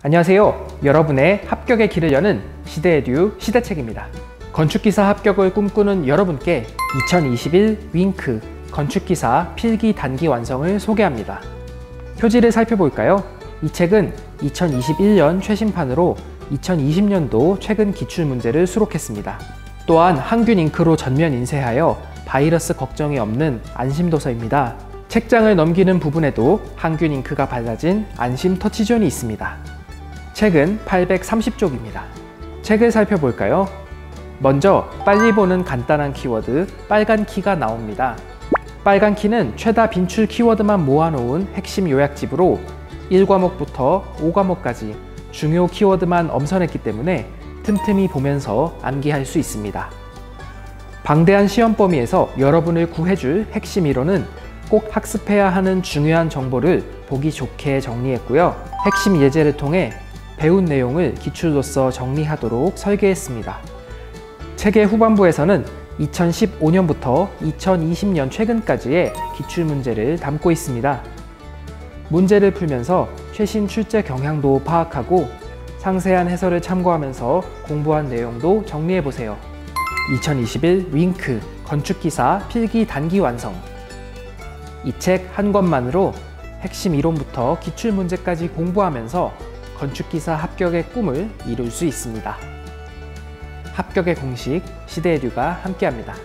안녕하세요. 여러분의 합격의 길을 여는 시대에듀 시대책입니다. 건축기사 합격을 꿈꾸는 여러분께 2021 윙크 건축기사 필기 단기 완성을 소개합니다. 표지를 살펴볼까요? 이 책은 2021년 최신판으로 2020년도 최근 기출문제를 수록했습니다. 또한 항균 잉크로 전면 인쇄하여 바이러스 걱정이 없는 안심도서입니다. 책장을 넘기는 부분에도 항균 잉크가 발라진 안심 터치존이 있습니다. 책은 830쪽입니다. 책을 살펴볼까요? 먼저 빨리 보는 간단한 키워드 빨간 키가 나옵니다. 빨간 키는 최다 빈출 키워드만 모아놓은 핵심 요약집으로 1과목부터 5과목까지 중요 키워드만 엄선했기 때문에 틈틈이 보면서 암기할 수 있습니다. 방대한 시험 범위에서 여러분을 구해줄 핵심 이론은 꼭 학습해야 하는 중요한 정보를 보기 좋게 정리했고요. 핵심 예제를 통해 배운 내용을 기출로서 정리하도록 설계했습니다. 책의 후반부에서는 2015년부터 2020년 최근까지의 기출문제를 담고 있습니다. 문제를 풀면서 최신 출제 경향도 파악하고 상세한 해설을 참고하면서 공부한 내용도 정리해보세요. 2021 윙크 건축기사 필기 단기 완성. 이 책 한 권만으로 핵심 이론부터 기출문제까지 공부하면서 건축기사 합격의 꿈을 이룰 수 있습니다. 합격의 공식 시대에듀가 함께합니다.